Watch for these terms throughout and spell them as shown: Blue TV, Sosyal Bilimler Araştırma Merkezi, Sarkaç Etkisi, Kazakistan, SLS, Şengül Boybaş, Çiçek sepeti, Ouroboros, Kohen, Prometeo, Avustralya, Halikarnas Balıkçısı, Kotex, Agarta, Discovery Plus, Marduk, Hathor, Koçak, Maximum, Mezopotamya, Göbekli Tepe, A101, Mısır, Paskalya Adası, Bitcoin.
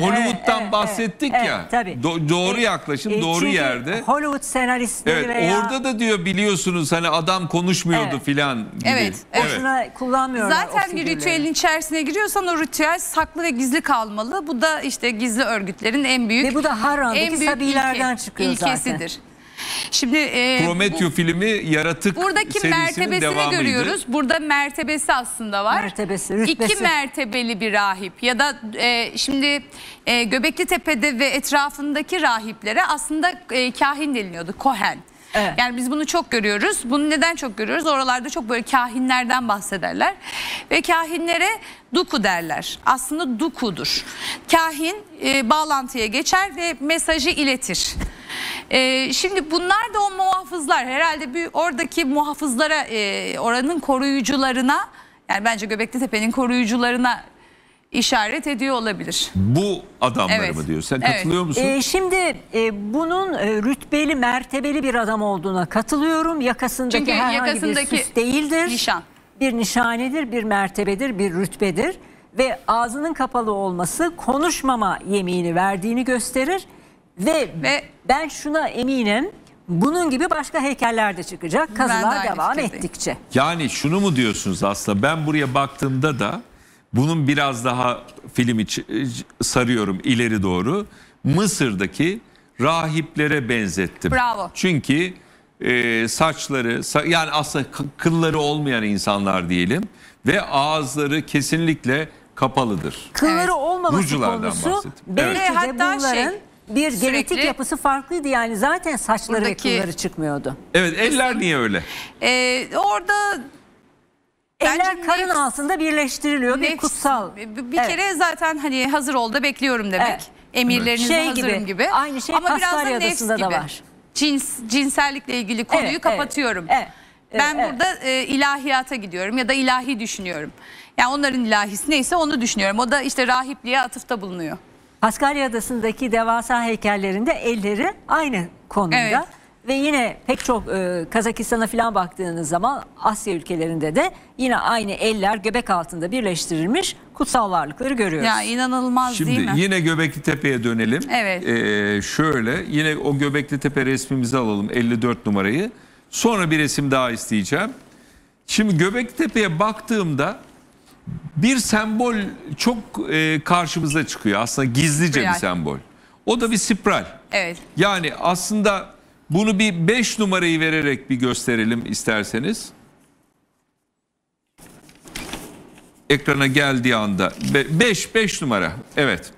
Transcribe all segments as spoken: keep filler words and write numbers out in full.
önemli. Hollywood'dan e, e, bahsettik e, ya. E, Do doğru e, yaklaşım, e, doğru yerde. Hollywood senaristleri evet, veya... Orada da diyor biliyorsunuz hani adam konuşmuyordu evet. filan gibi. Evet. Boşuna evet. kullanmıyorlar. Zaten bir ritüelin içerisine giriyorsan o ritüel saklı ve gizli kalmalı. Bu da işte gizli örgütlerin en büyük... Ve bu da Harran'daki Sabilerden çıkıyor ilkesidir. Zaten. İlkesidir. Şimdi e, Prometeo bu, filmi yaratık buradaki mertebesini devamıydı. görüyoruz. Burada mertebesi aslında var. Mertebesi, rütbesi. İki mertebeli bir rahip ya da e, şimdi e, Göbekli Tepe'de ve etrafındaki rahiplere aslında e, kahin deniliyordu. Kohen. Evet. Yani biz bunu çok görüyoruz. Bunu neden çok görüyoruz? Oralarda çok böyle kahinlerden bahsederler. Ve kahinlere duku derler. Aslında dukudur. Kahin e, bağlantıya geçer ve mesajı iletir. Ee, şimdi bunlar da o muhafızlar herhalde bir oradaki muhafızlara e, oranın koruyucularına yani bence Göbekli Tepe'nin koruyucularına işaret ediyor olabilir. Bu adamlar evet. mı diyor? Sen evet. katılıyor musun? Ee, şimdi e, bunun e, rütbeli mertebeli bir adam olduğuna katılıyorum. Yakasındaki Çünkü herhangi yakasındaki bir süs değildir. Nişan. Bir nişanedir, bir mertebedir, bir rütbedir ve ağzının kapalı olması konuşmama yemini verdiğini gösterir. Ve, ve ben şuna eminim, bunun gibi başka heykeller de çıkacak kazılar devam ettikçe. Yani şunu mu diyorsunuz aslında, ben buraya baktığımda da bunun biraz daha filmi sarıyorum ileri doğru. Mısır'daki rahiplere benzettim. Bravo. Çünkü e, saçları yani aslında kılları olmayan insanlar diyelim ve ağızları kesinlikle kapalıdır. Kılları evet. olmaması konusu belki evet. hatta bunların... Şey, bir Sürekli, genetik yapısı farklıydı yani zaten saçları buradaki, ve kılları çıkmıyordu. Evet eller niye öyle? E, orada eller karın nefs, altında birleştiriliyor nefs, bir kutsal. Bir, bir evet. kere zaten hani hazır ol da bekliyorum demek. Evet. Emirlerinize şey hazırım gibi. gibi. Aynı şey Paskalya Adası'nda da var. Cins, cinsellikle ilgili konuyu evet, kapatıyor. Evet, ben evet. burada e, ilahiyata gidiyorum ya da ilahi düşünüyorum. Yani onların ilahisi neyse onu düşünüyorum. O da işte rahipliğe atıfta bulunuyor. Paskalya Adası'ndaki devasa heykellerinde elleri aynı konumda evet. ve yine pek çok e, Kazakistan'a falan baktığınız zaman Asya ülkelerinde de yine aynı eller göbek altında birleştirilmiş kutsal varlıkları görüyoruz. Ya inanılmaz Şimdi değil mi? Şimdi yine Göbekli Tepe'ye dönelim. Evet. Ee, şöyle yine o Göbekli Tepe resmimizi alalım elli dört numarayı. Sonra bir resim daha isteyeceğim. Şimdi Göbekli Tepe'ye baktığımda bir sembol çok e, karşımıza çıkıyor. Aslında gizlice spiral. bir sembol. O da bir spiral. Evet. Yani aslında bunu bir beş numarayı vererek bir gösterelim isterseniz. Ekrana geldiği anda beş beş numara. Evet.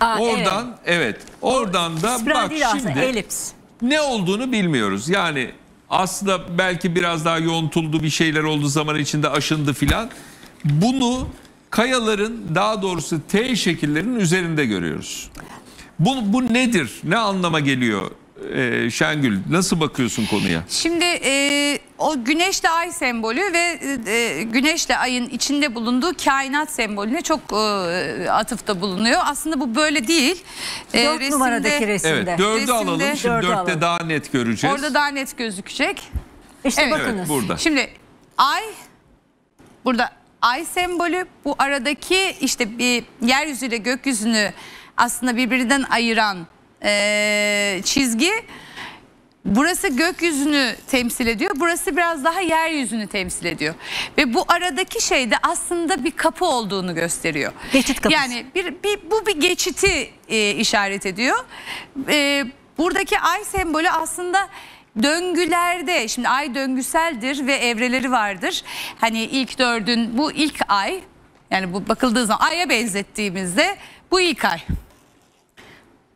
Aa, oradan evet. evet. Oradan da spiral bak şimdi elips. Ne olduğunu bilmiyoruz. Yani aslında belki biraz daha yontuldu bir şeyler olduğu zaman içinde aşındı filan. Bunu kayaların daha doğrusu T şekillerinin üzerinde görüyoruz. Bu, bu nedir? Ne anlama geliyor ee, Şengül? Nasıl bakıyorsun konuya? Şimdi e, o güneşle ay sembolü ve e, güneşle ayın içinde bulunduğu kainat sembolüne çok e, atıfta bulunuyor. Aslında bu böyle değil. E, dört resimde, numaradaki resimde. Evet, dörde resimde, alalım. Şimdi dörde dörtte alalım. Daha net göreceğiz. Orada daha net gözükecek. İşte evet, bakınız. Evet, burada. Şimdi ay... Burada ay sembolü bu aradaki işte bir yeryüzüyle gökyüzünü aslında birbirinden ayıran e, çizgi. Burası gökyüzünü temsil ediyor. Burası biraz daha yeryüzünü temsil ediyor. Ve bu aradaki şey de aslında bir kapı olduğunu gösteriyor. Geçit kapısı. Yani bir, bir, bu bir geçiti e, işaret ediyor. E, buradaki ay sembolü aslında... Döngülerde şimdi ay döngüseldir ve evreleri vardır. Hani ilk dördün bu ilk ay yani bu bakıldığı zaman aya benzettiğimizde bu ilk ay.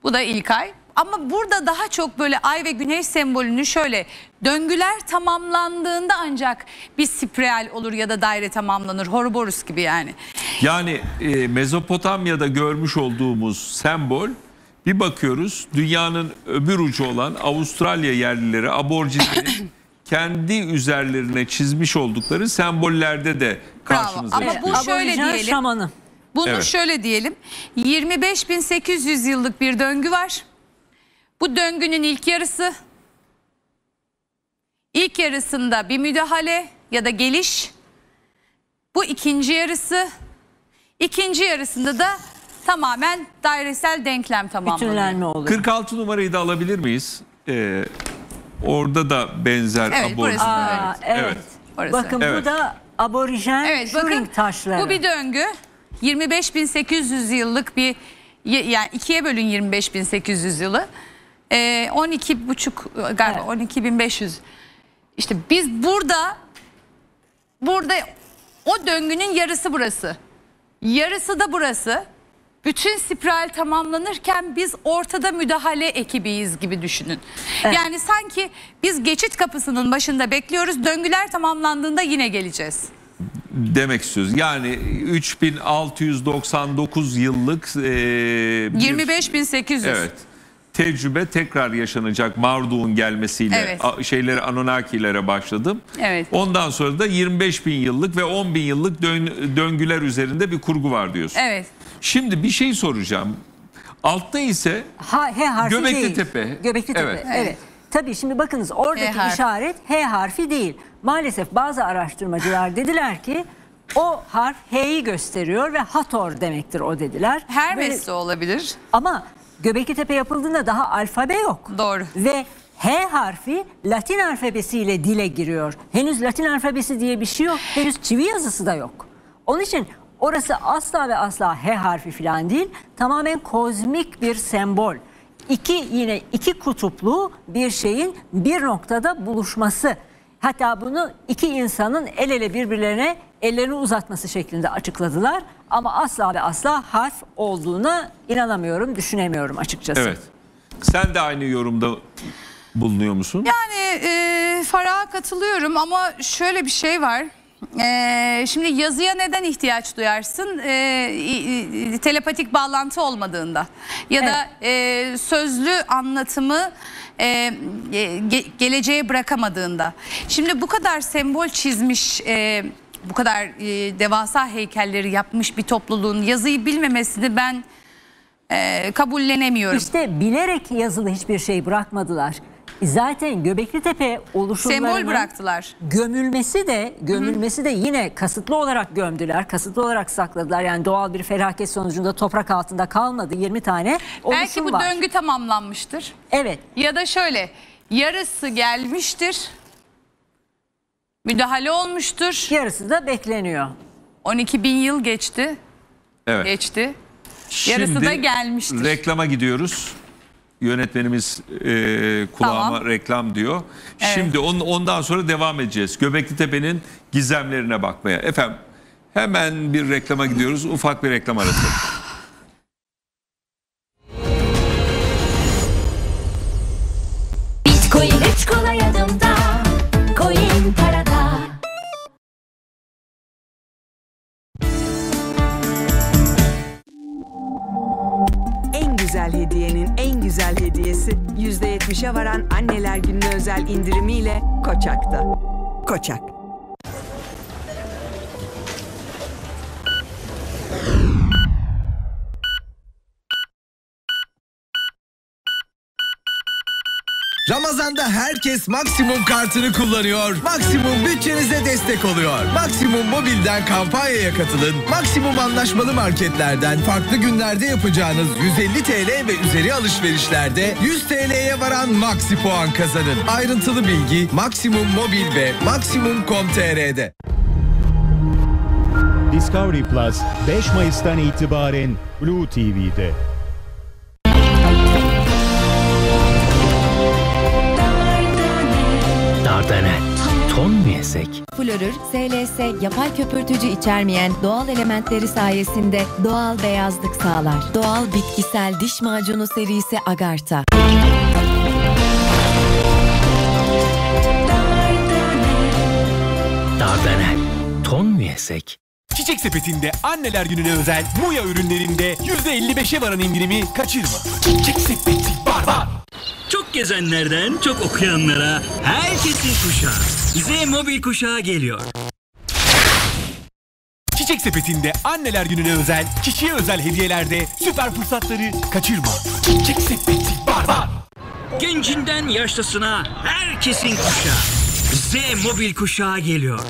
Bu da ilk ay ama burada daha çok böyle ay ve güneş sembolünü şöyle döngüler tamamlandığında ancak bir spiral olur ya da daire tamamlanır. Ouroboros gibi yani. Yani e, Mezopotamya'da görmüş olduğumuz sembol. Bir bakıyoruz dünyanın öbür ucu olan Avustralya yerlileri, aborjinlerin kendi üzerlerine çizmiş oldukları sembollerde de karşımıza çıkıyor. Ama bu şöyle diyelim. Şamanı. Bunu evet. şöyle diyelim. yirmi beş bin sekiz yüz yıllık bir döngü var. Bu döngünün ilk yarısı. İlk yarısında bir müdahale ya da geliş. Bu ikinci yarısı. İkinci yarısında da tamamen dairesel denklem tamamlanıyor. kırk altı numarayı da alabilir miyiz? Ee, orada da benzer evet, aborjinler. Aa, evet. Evet. Bakın evet. Bu da aborjin evet, bakın, taşları. Bu bir döngü. yirmi beş bin sekiz yüz yıllık bir, yani ikiye bölün yirmi beş bin sekiz yüz yılı. Ee, on iki buçuk galiba evet. on iki bin beş yüz. İşte biz burada burada o döngünün yarısı burası. Yarısı da burası. Bütün spiral tamamlanırken biz ortada müdahale ekibiyiz gibi düşünün. Evet. Yani sanki biz geçit kapısının başında bekliyoruz. Döngüler tamamlandığında yine geleceğiz. Demek istiyoruz. Yani üç bin altı yüz doksan dokuz yıllık e, yirmi beş bin sekiz yüz. Evet. Tecrübe tekrar yaşanacak Marduk'un gelmesiyle evet. şeyleri Anunnaki'lere başladım. Evet. Ondan sonra da yirmi beş bin yıllık ve on bin yıllık dön döngüler üzerinde bir kurgu var diyorsun. Evet. Şimdi bir şey soracağım. Altta ise ha, he Göbekli değil. Tepe. Göbekli Tepe. Evet. Evet. Tabii şimdi bakınız oradaki H işaret H harfi değil. Maalesef bazı araştırmacılar dediler ki o harf H'yi gösteriyor ve Hathor demektir o dediler. Hermes de olabilir. Ama Göbekli Tepe yapıldığında daha alfabe yok. Doğru. Ve H harfi Latin alfabesiyle dile giriyor. Henüz Latin alfabesi diye bir şey yok. Henüz çivi yazısı da yok. Onun için orası asla ve asla H harfi falan değil. Tamamen kozmik bir sembol. İki yine iki kutuplu bir şeyin bir noktada buluşması. Hatta bunu iki insanın el ele birbirlerine ellerini uzatması şeklinde açıkladılar. Ama asla ve asla harf olduğuna inanamıyorum, düşünemiyorum açıkçası. Evet. Sen de aynı yorumda bulunuyor musun? Yani e, Farah'a katılıyorum ama şöyle bir şey var. E, şimdi yazıya neden ihtiyaç duyarsın? E, e, telepatik bağlantı olmadığında. Ya evet. da e, sözlü anlatımı e, ge, geleceğe bırakamadığında. Şimdi bu kadar sembol çizmiş... E, Bu kadar e, devasa heykelleri yapmış bir topluluğun yazıyı bilmemesini ben e, kabullenemiyorum. İşte bilerek yazılı hiçbir şey bırakmadılar. Zaten Göbekli Tepe oluşumlarının sembol bıraktılar. Gömülmesi de gömülmesi Hı-hı. de yine kasıtlı olarak gömdüler. Kasıtlı olarak sakladılar. Yani doğal bir felaket sonucunda toprak altında kalmadı yirmi tane oluşum var. Belki bu var. Döngü tamamlanmıştır. Evet. Ya da şöyle yarısı gelmiştir. Müdahale olmuştur. Yarısı da bekleniyor. on iki bin yıl geçti. Evet. Geçti. Yarısı şimdi da gelmiştir. Reklama gidiyoruz. Yönetmenimiz e, kulağıma tamam. reklam diyor. Evet. Şimdi on, ondan sonra devam edeceğiz. Göbekli Tepe'nin gizemlerine bakmaya. Efendim hemen bir reklama gidiyoruz. Ufak bir reklam arası. Bitcoin üç kolay adımda. Coin para. Güzel hediyenin en güzel hediyesi yüzde yetmişe varan anneler gününe özel indirimiyle Koçak'ta. Koçak. Ramazan'da herkes Maximum kartını kullanıyor. Maximum bütçenize destek oluyor. Maximum Mobil'den kampanyaya katılın. Maximum anlaşmalı marketlerden farklı günlerde yapacağınız yüz elli TL ve üzeri alışverişlerde yüz TL'ye varan maxi puan kazanın. Ayrıntılı bilgi Maximum Mobil ve Maximum nokta com nokta tr'de. Discovery Plus beş Mayıs'tan itibaren Blue T V'de. Dene. Ton mu yesek? Florür, S L S yapay köpürtücü içermeyen doğal elementleri sayesinde doğal beyazlık sağlar. Doğal bitkisel diş macunu serisi Agarta. Dardane. Ton mu yesek? Çiçek sepetinde anneler gününe özel Muya ürünlerinde yüzde elli beşe varan indirimi kaçırma. Çiçek sepeti barbar. Çok gezenlerden çok okuyanlara herkesin kuşağı. Z Mobil kuşağı geliyor. Çiçek sepetinde anneler gününe özel kişiye özel hediyelerde süper fırsatları kaçırma. Çiçek sepeti barbar. Gencinden yaşlısına herkesin kuşağı. Z Mobil kuşağı geliyor.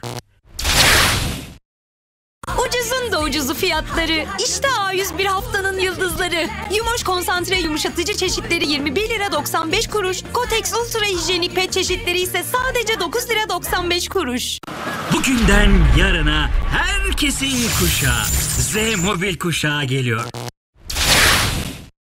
Ucuzun da ucuzu fiyatları. İşte A yüz bir haftanın yıldızları. Yumuş konsantre yumuşatıcı çeşitleri yirmi bir lira doksan beş kuruş. Kotex ultra hijyenik pet çeşitleri ise sadece dokuz lira doksan beş kuruş. Bugünden yarına herkesin kuşağı Z Mobil kuşağı geliyor.